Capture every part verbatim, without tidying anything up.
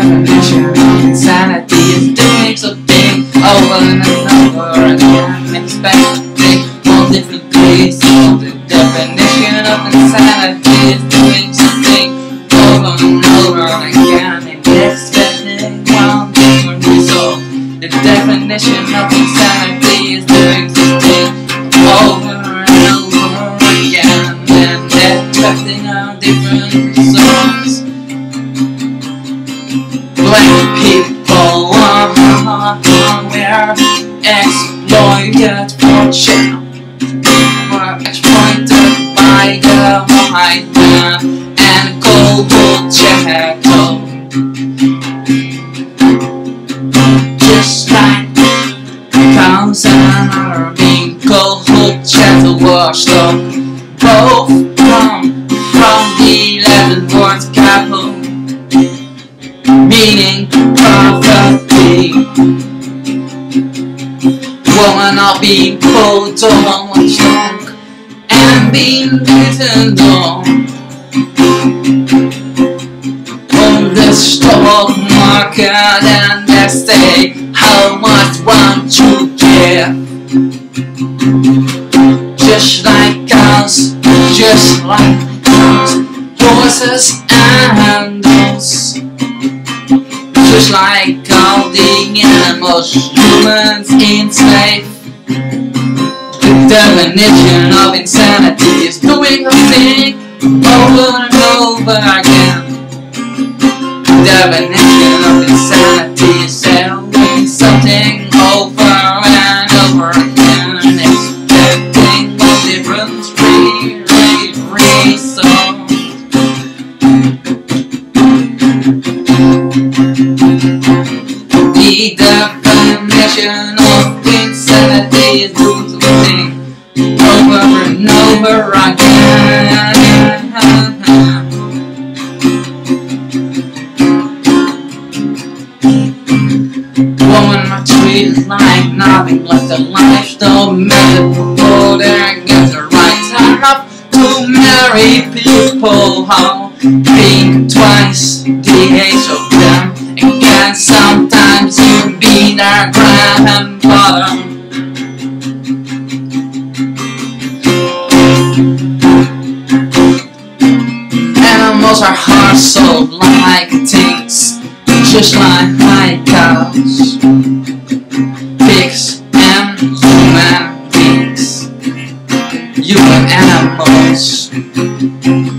definition. Insanity is doing something over and over again. Expecting all different places. So the definition of insanity is doing something over and over again. And expecting one different result. The definition of insanity is doing something over and over again. And expecting a different result. Black people are we're exploited for shit. We're exploited by the white man and global shackle. Just like cows and are being cold shackle washed up. Both come from the eleventh world capital. Meaning poverty. Women are being pulled on one trunk and being written on. On the stock market and they say how much one to care. Just like cows, just like cows, horses and animals. Just like all the animals, humans enslaved. The definition of insanity is doing a thing over and over again. The definition of insanity is doing something over and over again. Expecting a different re re result. The definition of insanity is doing something over and over again. Women are treated like nothing, like their lives don't matter. Before they get the right up to marry people, how being twice the age of them. And sometimes you be their grandfather. Animals are hard-sold like things, just like high cows, pigs and human beings, human animals.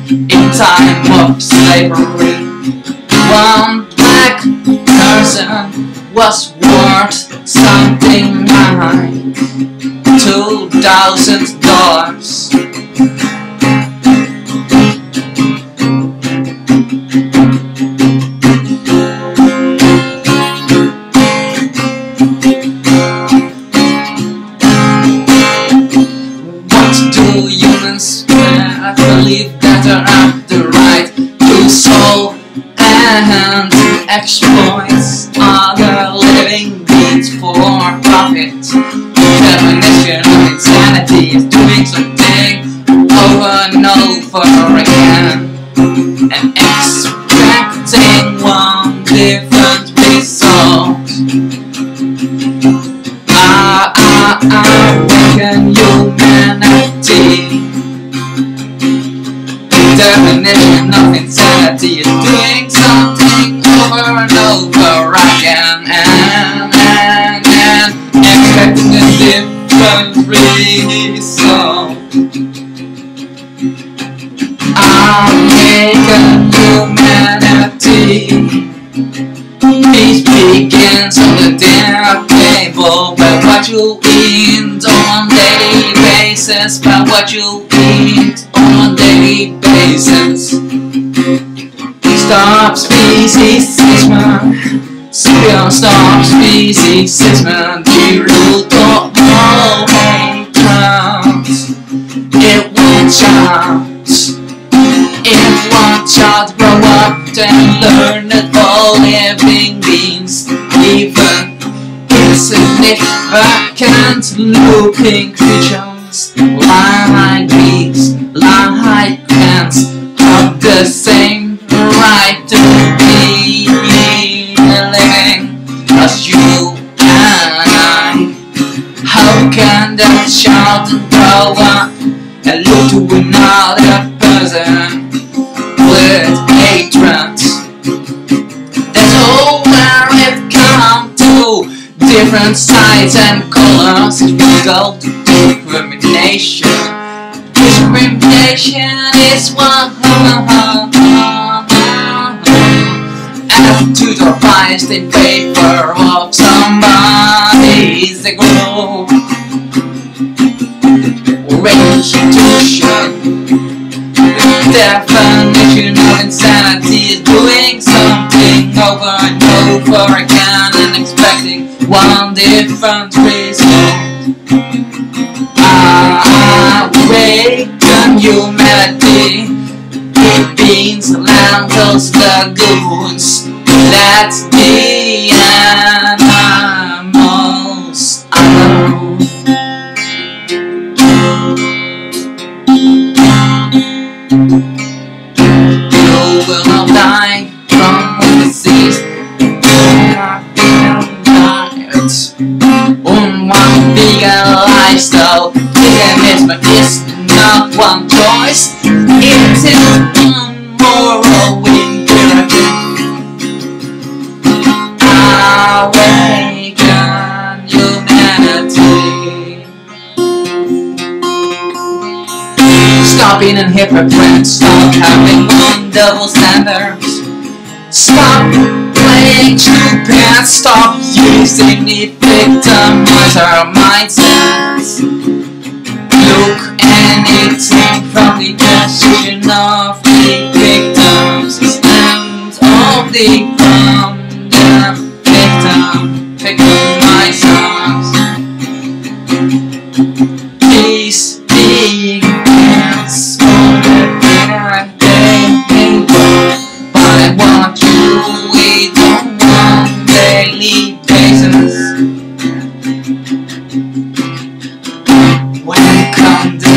In time of slavery, one black person was worth something like two thousand dollars. What do humans care? I believe that they have the right to solve and exploits other living beings for profit. The definition of insanity is doing something over and over again and expecting one different result. Ah, ah, ah, weaken humanity. The definition of insanity is doing something over and over again, and, and, and expecting a different result. I'll make a humanity. Peace begins on the dinner table, by what you eat on a daily basis, by what you eat on a daily basis. Stop species sisman, stop species sisman, the root of all hatred. It won't child, it won't child grow up and learn that all living beings, even insignificant looking creatures, like bees, like ants, have the same right to be. different. That's all where it come to. Different sides and colors equal to discrimination. Discrimination is one add to the price in favor of somebody's ego. Restitution. Definition of insanity is doing something over and over again and expecting one different result. Awaken humanity, it means landless lagoons. Let's be animals alone. So veganism is not one choice, it is one moral imperative. Awaken humanity. Stop being a hypocrite, stop having one double standard. Stop playing stupid, stop using the victimizer mindset. Look anything from the position of the victims and only from the victim, victimizers. Please be against that they go, but I want you eat on one daily basis. Welcome the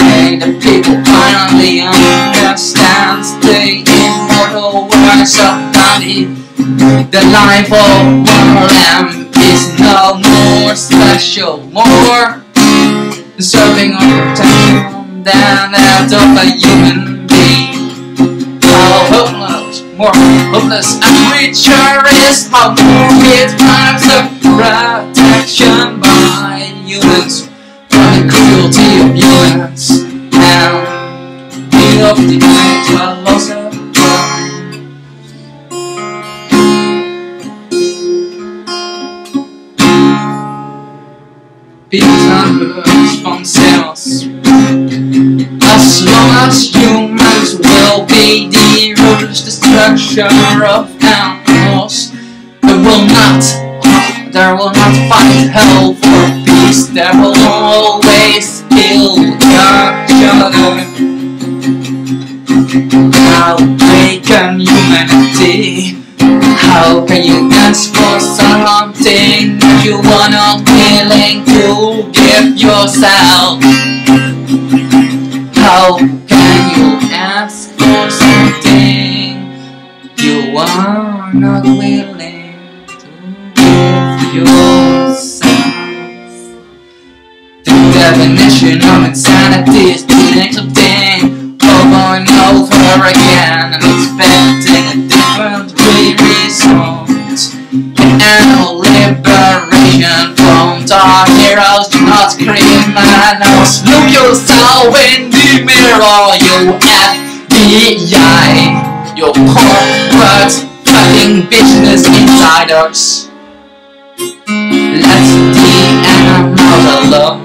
day the people finally understand the immortal words of Gandhi. The life of Ram is no more special, more deserving of protection than that of a human being. How hopeless, more hopeless and richer is how more it rhymes up. Protection by humans from the cruelty of humans and the of the natural loss of life. Bees and birds from cells. As long as humans will be the ruthless destruction of animals, they will not. There will not find hell for peace. There will always kill your children. How can humanity? How can you dance for something you are not willing to give yourself? How can you ask for something you are not willing? The definition of insanity is doing something over and over again and expecting a different result. Animal liberation from dark heroes. Do not scream at us. Look yourself in the mirror, you F B I, your corporate fucking business insiders. Let's be animals alone.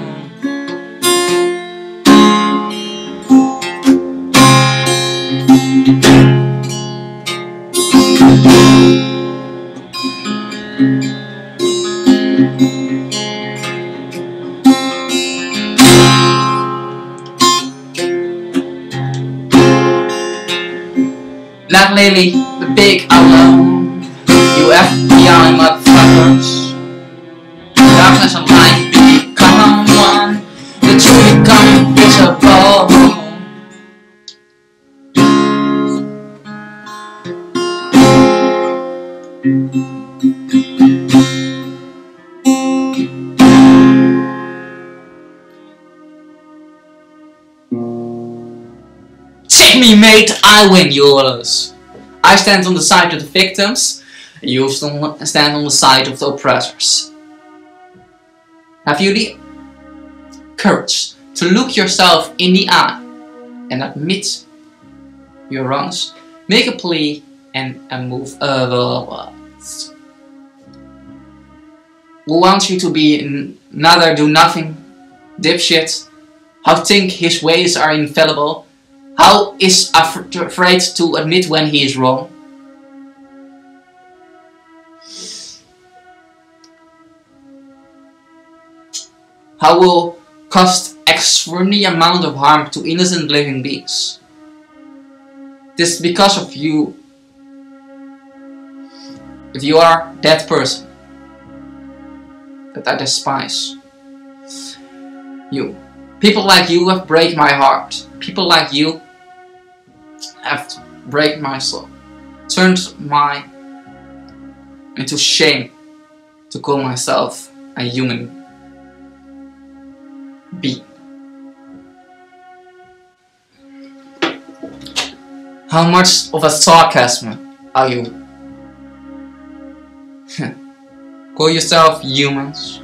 Not Lily, the big alone. You F B I motherfuckers. Darkness and light become one. The two become visible. Hit me, mate, I win, you lose. I stand on the side of the victims, and you stand on the side of the oppressors. Have you the courage to look yourself in the eye and admit your wrongs, make a plea, and, and move forward? We want you to be another do-nothing dipshit, how think his ways are infallible, how is af afraid to admit when he is wrong. How will cost extremely amount of harm to innocent living beings. This is because of you. If you are that person that I despise. You. People like you have break my heart. People like you have break my soul. Turned my into shame to call myself a human being. How much of a sarcasm are you? Call yourself humans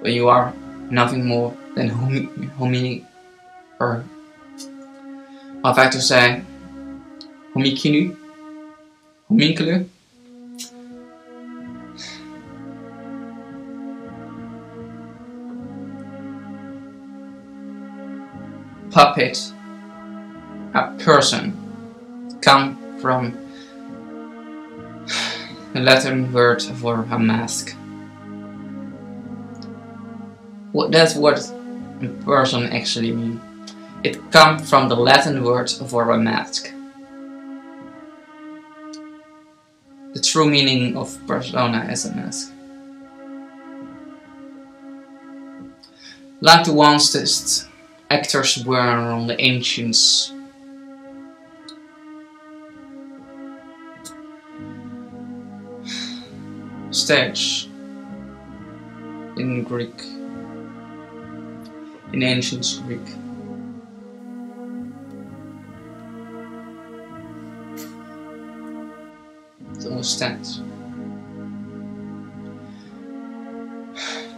when you are nothing more than hom homini or I've had to say homikinu hominkulu. Puppet, a person, come from the Latin word for a mask. Well, that's what a person actually means. It comes from the Latin word for a mask. The true meaning of persona is a mask. Like the ones that actors were on the ancients. Stage in Greek, in ancient Greek. To understand.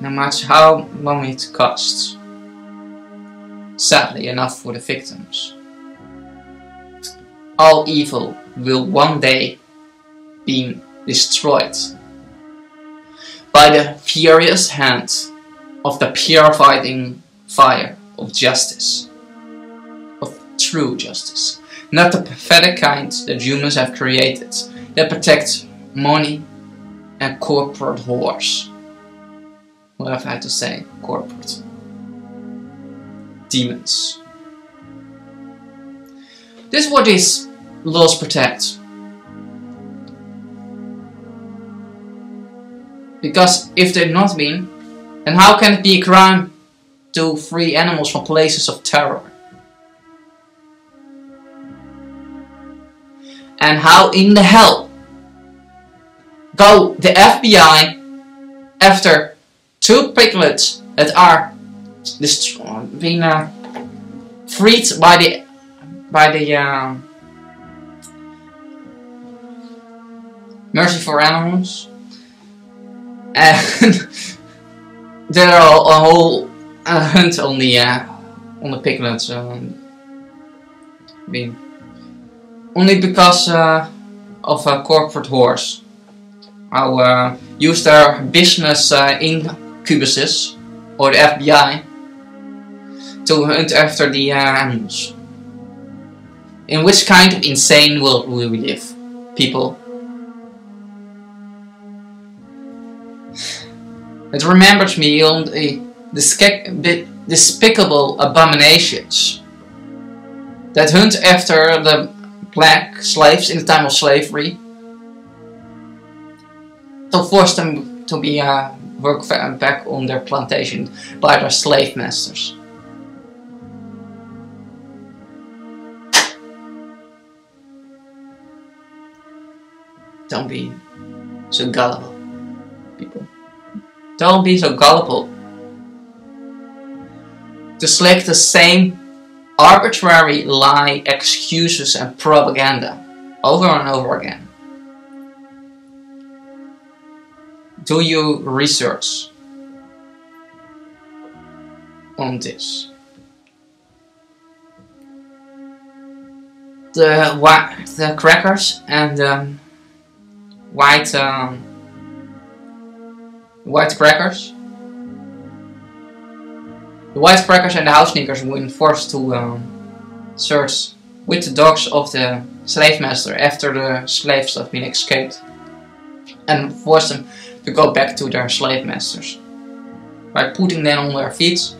No matter how long it costs. Sadly enough for the victims. All evil will one day be destroyed by the furious hand of the purifying fire of justice, of true justice, not the pathetic kind that humans have created, that protect money and corporate whores. What have I had to say? Corporate. Demons. This is what these laws protect. Because if they've not been, then how can it be a crime to free animals from places of terror? And how in the hell go the F B I after two piglets that are being uh, freed by the by the uh, Mercy for Animals, and there are a whole uh, hunt on the uh, on the piglets um, being only because uh, of a corporate horse who uh, use their business uh, incubuses or the F B I. To hunt after the uh, animals. In which kind of insane world will we live, people? It remembers me on the despicable abominations that hunt after the black slaves in the time of slavery to force them to be uh, work back on their plantation by their slave masters. Don't be so gullible, people. Don't be so gullible. To select the same arbitrary lie, excuses and propaganda over and over again. Do you research on this? The white, the crackers and the white, um, white crackers. The white crackers and the house sneakers were forced to um, search with the dogs of the slave master after the slaves have been escaped, and forced them to go back to their slave masters by putting them on their feet,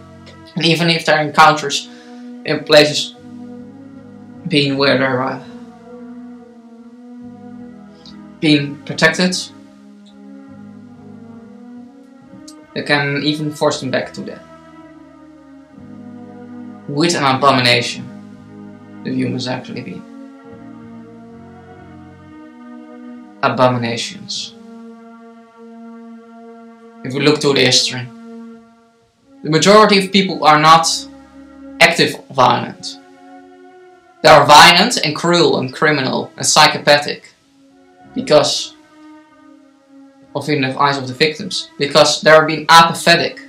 and even if they're encounters in places being where they're uh, being protected, they can even force them back to death with an abomination the humans actually be. Abominations. If we look to the history, the majority of people are not active violent. They are violent and cruel and criminal and psychopathic because of, in the eyes of the victims, because they are being apathetic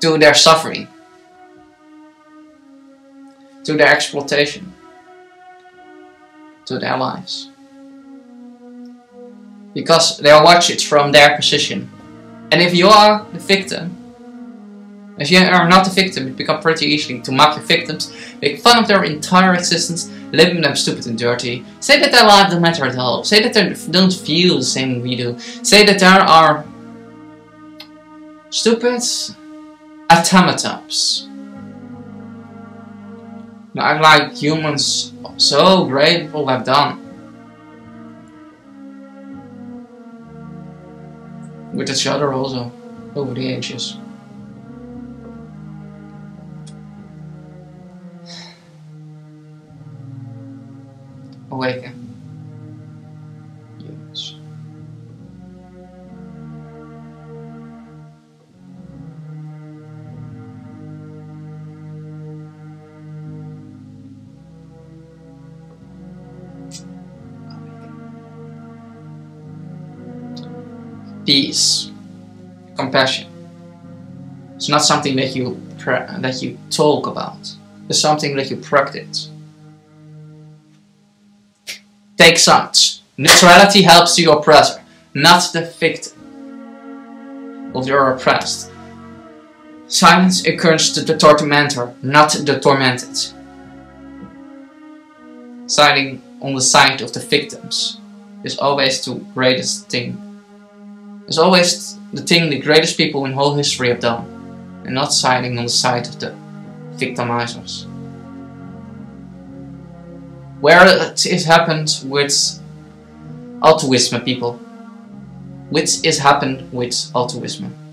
to their suffering, to their exploitation, to their lives, because they watch it from their position. And if you are the victim, if you are not the victim, it becomes pretty easy to mock the victims, make fun of their entire existence, label them stupid and dirty, say that their life doesn't matter at all, say that they don't feel the same we do, say that there are stupid automatons. Not like humans so grateful have done with each other also, over the ages. Awaken. Yes. Peace, compassion. It's not something that you that you talk about. It's something that you practice. Take sides. Neutrality helps the oppressor, not the victim of your oppressed. Silence encourages the tormentor, not the tormented. Siding on the side of the victims is always the greatest thing. It's always the thing the greatest people in whole history have done, and not siding on the side of the victimizers. Where it is happened with altruism, people, which is happened with altruism.